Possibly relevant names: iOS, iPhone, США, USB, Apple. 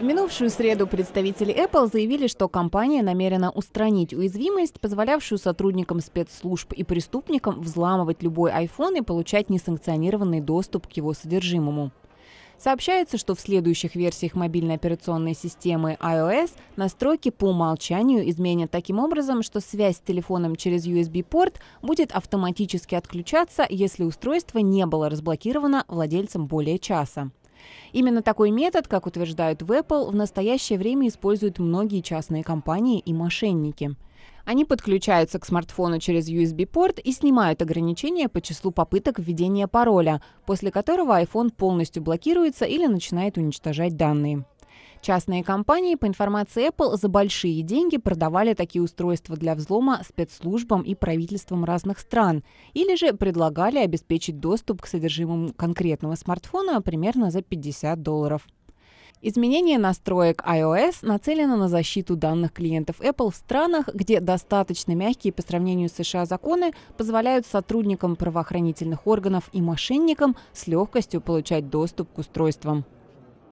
В минувшую среду представители Apple заявили, что компания намерена устранить уязвимость, позволявшую сотрудникам спецслужб и преступникам взламывать любой iPhone и получать несанкционированный доступ к его содержимому. Сообщается, что в следующих версиях мобильной операционной системы iOS настройки по умолчанию изменят таким образом, что связь с телефоном через USB-порт будет автоматически отключаться, если устройство не было разблокировано владельцем более часа. Именно такой метод, как утверждают в Apple, в настоящее время используют многие частные компании и мошенники. Они подключаются к смартфону через USB-порт и снимают ограничения по числу попыток введения пароля, после которого iPhone полностью блокируется или начинает уничтожать данные. Частные компании, по информации Apple, за большие деньги продавали такие устройства для взлома спецслужбам и правительствам разных стран, или же предлагали обеспечить доступ к содержимому конкретного смартфона примерно за $50. Изменение настроек iOS нацелено на защиту данных клиентов Apple в странах, где достаточно мягкие по сравнению с США законы позволяют сотрудникам правоохранительных органов и мошенникам с легкостью получать доступ к устройствам.